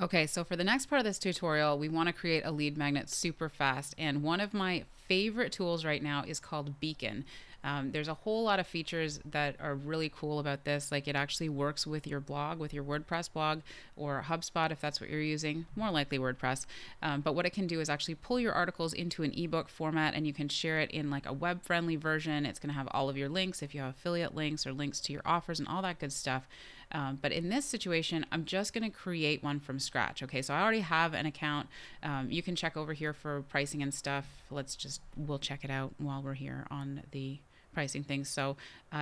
Okay, so for the next part of this tutorial, we want to create a lead magnet super fast, and one of my favorite tools right now is called Beacon. There's a whole lot of features that are really cool about this, like it actually works with your blog, with your WordPress blog, or HubSpot if that's what you're using, more likely WordPress. But what it can do is actually pull your articles into an ebook format, and you can share it in like a web-friendly version. It's going to have all of your links if you have affiliate links or links to your offers and all that good stuff. But in this situation, I'm just going to create one from scratch. Okay, so I already have an account. You can check over here for pricing and stuff. We'll check it out while we're here on the pricing things. So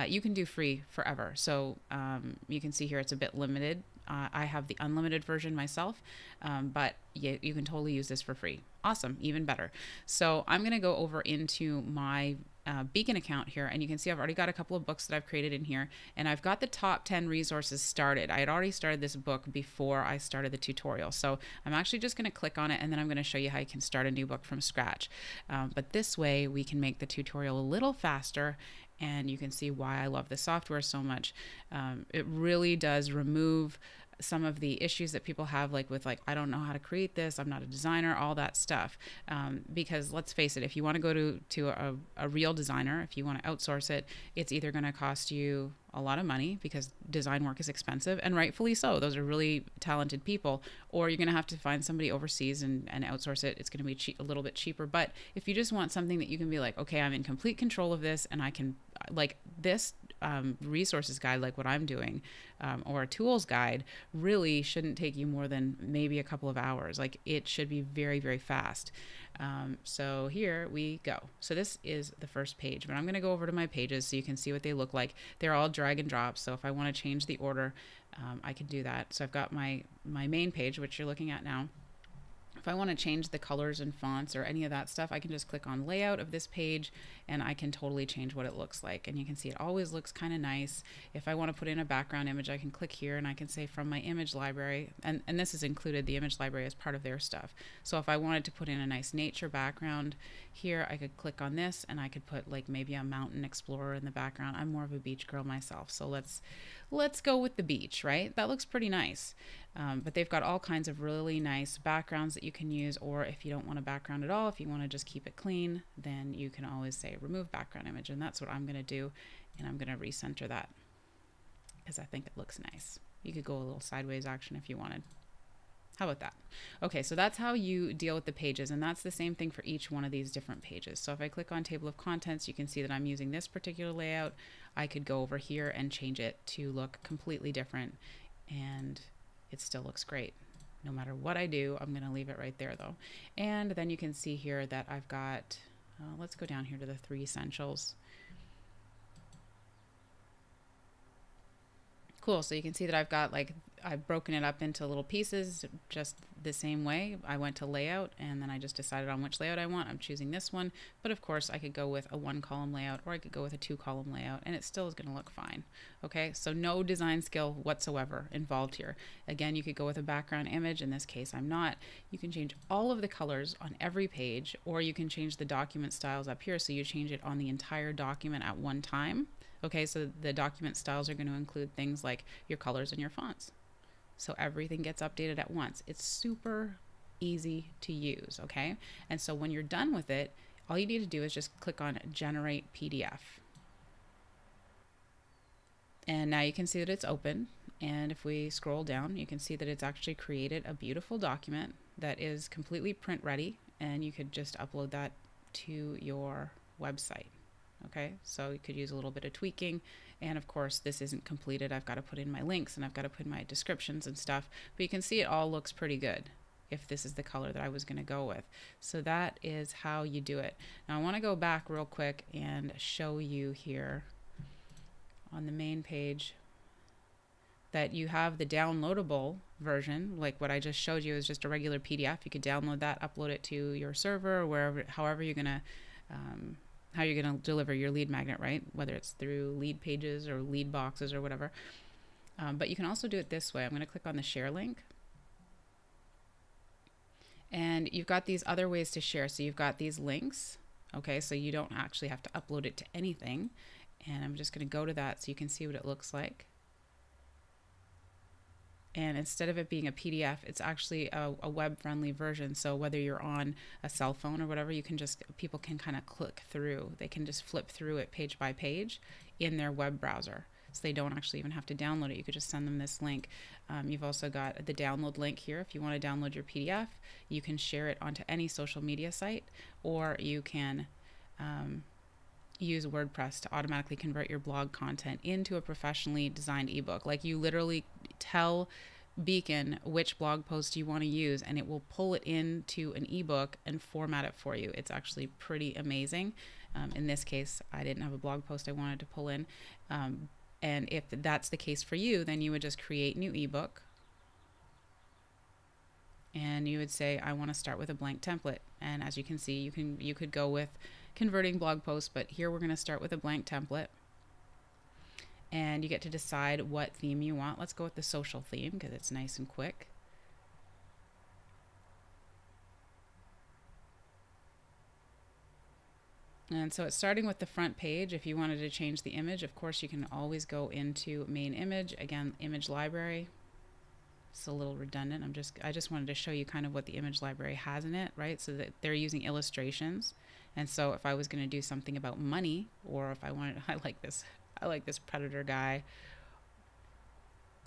you can do free forever. So you can see here it's a bit limited. I have the unlimited version myself, but you can totally use this for free. Awesome, even better. So I'm going to go over into my Beacon account here, and you can see I've already got a couple of books that I've created in here, and I've got the top 10 resources started. I had already started this book before I started the tutorial, so I'm actually just going to click on it, and then I'm going to show you how you can start a new book from scratch. But this way we can make the tutorial a little faster, and you can see why I love the software so much. It really does remove some of the issues that people have, like with like, I don't know how to create this, I'm not a designer, all that stuff. Because let's face it, if you want to go to a real designer, if you want to outsource it, it's either going to cost you a lot of money because design work is expensive, and rightfully so. Those are really talented people, or you're going to have to find somebody overseas and outsource it. It's going to be a little bit cheaper. But if you just want something that you can be like, okay, I'm in complete control of this, and I can, like this resources guide, like what I'm doing, or a tools guide, really shouldn't take you more than maybe a couple of hours. Like it should be very, very fast. So here we go. So this is the first page, but I'm going to go over to my pages so you can see what they look like. They're all drag and drop. So if I want to change the order, I can do that. So I've got my main page, which you're looking at now. If I want to change the colors and fonts or any of that stuff, I can just click on layout of this page, and I can totally change what it looks like. And you can see it always looks kind of nice. If I want to put in a background image, I can click here and I can say from my image library, and this is included, the image library is part of their stuff. So if I wanted to put in a nice nature background here, I could click on this and I could put like maybe a mountain explorer in the background. I'm more of a beach girl myself, so let's go with the beach, right? That looks pretty nice. But they've got all kinds of really nice backgrounds that you can use, or if you don't want a background at all, if you want to just keep it clean, then you can always say remove background image, and that's what I'm going to do, and I'm going to recenter that because I think it looks nice. You could go a little sideways action if you wanted. How about that? Okay, so that's how you deal with the pages, and that's the same thing for each one of these different pages. So if I click on table of contents, you can see that I'm using this particular layout. I could go over here and change it to look completely different, and it still looks great. No matter what I do, I'm going to leave it right there though. And then you can see here that I've got, let's go down here to the three essentials. Cool. So you can see that I've got like, I've broken it up into little pieces just the same way. I went to layout and then I just decided on which layout I want. I'm choosing this one, but of course I could go with a 1-column layout, or I could go with a 2-column layout, and it still is going to look fine. Okay, so no design skill whatsoever involved here. Again, you could go with a background image. In this case, I'm not. You can change all of the colors on every page, or you can change the document styles up here, so you change it on the entire document at one time. Okay, so the document styles are going to include things like your colors and your fonts. So everything gets updated at once. It's super easy to use, okay? And so when you're done with it, all you need to do is just click on Generate PDF. And now you can see that it's open. And if we scroll down, you can see that it's actually created a beautiful document that is completely print ready. And you could just upload that to your website. Okay, so you could use a little bit of tweaking, and of course this isn't completed. I've got to put in my links, and I've got to put in my descriptions and stuff, but you can see it all looks pretty good if this is the color that I was going to go with. So that is how you do it. Now I want to go back real quick and show you here on the main page that you have the downloadable version. Like what I just showed you is just a regular PDF. You could download that, upload it to your server, or wherever, however you're going to how you're going to deliver your lead magnet, right? Whether it's through lead pages or lead boxes or whatever. But you can also do it this way. I'm going to click on the share link. And you've got these other ways to share. So you've got these links. Okay, so you don't actually have to upload it to anything. And I'm just going to go to that so you can see what it looks like. And instead of it being a PDF, it's actually a web-friendly version. So whether you're on a cell phone or whatever, you can just, people can kind of click through. They can just flip through it page by page in their web browser. So they don't actually even have to download it. You could just send them this link. You've also got the download link here. If you want to download your PDF, you can share it onto any social media site, or you can use WordPress to automatically convert your blog content into a professionally designed ebook. Like, you literally tell Beacon which blog post you want to use, and it will pull it into an ebook and format it for you. It's actually pretty amazing. In this case, I didn't have a blog post I wanted to pull in. And if that's the case for you, then you would just create new ebook, and you would say, I want to start with a blank template. And as you can see, you could go with converting blog posts, but here we're going to start with a blank template. And you get to decide what theme you want. Let's go with the social theme because it's nice and quick. And so it's starting with the front page. If you wanted to change the image, of course, you can always go into main image, again, image library. It's a little redundant. I just wanted to show you kind of what the image library has in it, right? So that they're using illustrations. And so if I was going to do something about money, or if I wanted, I like this predator guy.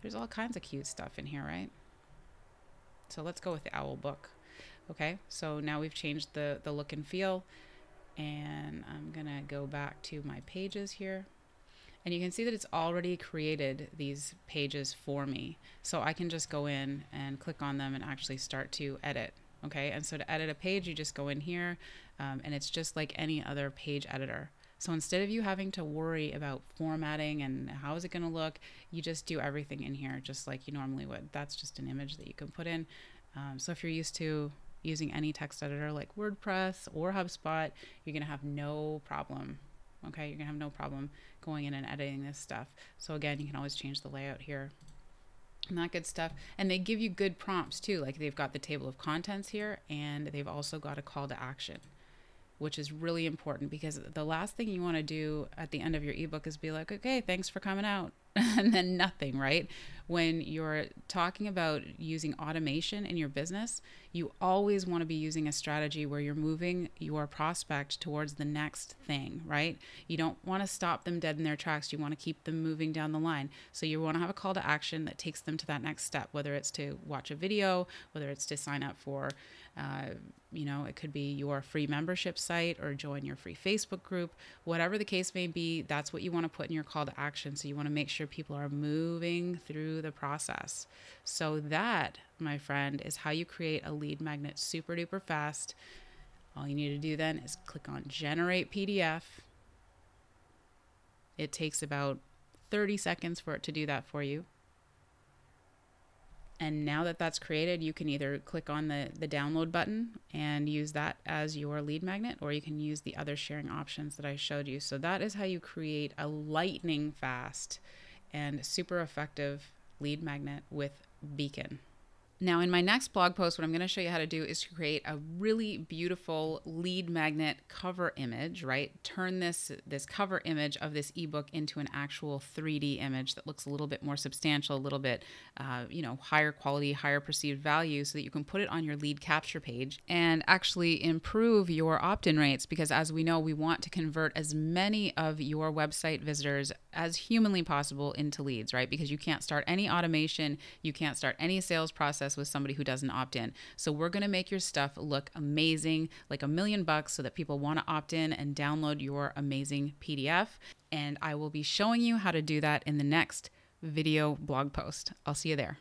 There's all kinds of cute stuff in here, right? So let's go with the owl book. Okay, so now we've changed the look and feel. And I'm gonna go back to my pages here, and you can see that it's already created these pages for me, so I can just go in and click on them and actually start to edit. Okay, and so to edit a page, you just go in here, and it's just like any other page editor. So instead of you having to worry about formatting and how is it gonna look, you just do everything in here just like you normally would. That's just an image that you can put in. So if you're used to using any text editor like WordPress or HubSpot, you're gonna have no problem. Okay, you're gonna have no problem going in and editing this stuff. So again, you can always change the layout here and that good stuff. And they give you good prompts too, like they've got the table of contents here, and they've also got a call to action, which is really important, because the last thing you want to do at the end of your ebook is be like, okay, thanks for coming out, and then nothing, right? When you're talking about using automation in your business, you always want to be using a strategy where you're moving your prospect towards the next thing, right? You don't want to stop them dead in their tracks. You want to keep them moving down the line. So you want to have a call to action that takes them to that next step, whether it's to watch a video, whether it's to sign up for, you know, it could be your free membership site or join your free Facebook group, whatever the case may be. That's what you want to put in your call to action. So you want to make sure people are moving through the process. So that, my friend, is how you create a lead magnet super duper fast. All you need to do then is click on generate PDF. It takes about 30 seconds for it to do that for you. And now that that's created, you can either click on the download button and use that as your lead magnet, or you can use the other sharing options that I showed you. So that is how you create a lightning fast and super effective lead magnet with Beacon. Now in my next blog post, what I'm going to show you how to do is to create a really beautiful lead magnet cover image, right? Turn this cover image of this ebook into an actual 3D image that looks a little bit more substantial, a little bit, you know, higher quality, higher perceived value, so that you can put it on your lead capture page and actually improve your opt-in rates. Because as we know, we want to convert as many of your website visitors as humanly possible into leads, right? Because you can't start any automation, you can't start any sales process with somebody who doesn't opt in. So we're going to make your stuff look amazing, like $1,000,000, so that people want to opt in and download your amazing PDF. And I will be showing you how to do that in the next video blog post. I'll see you there.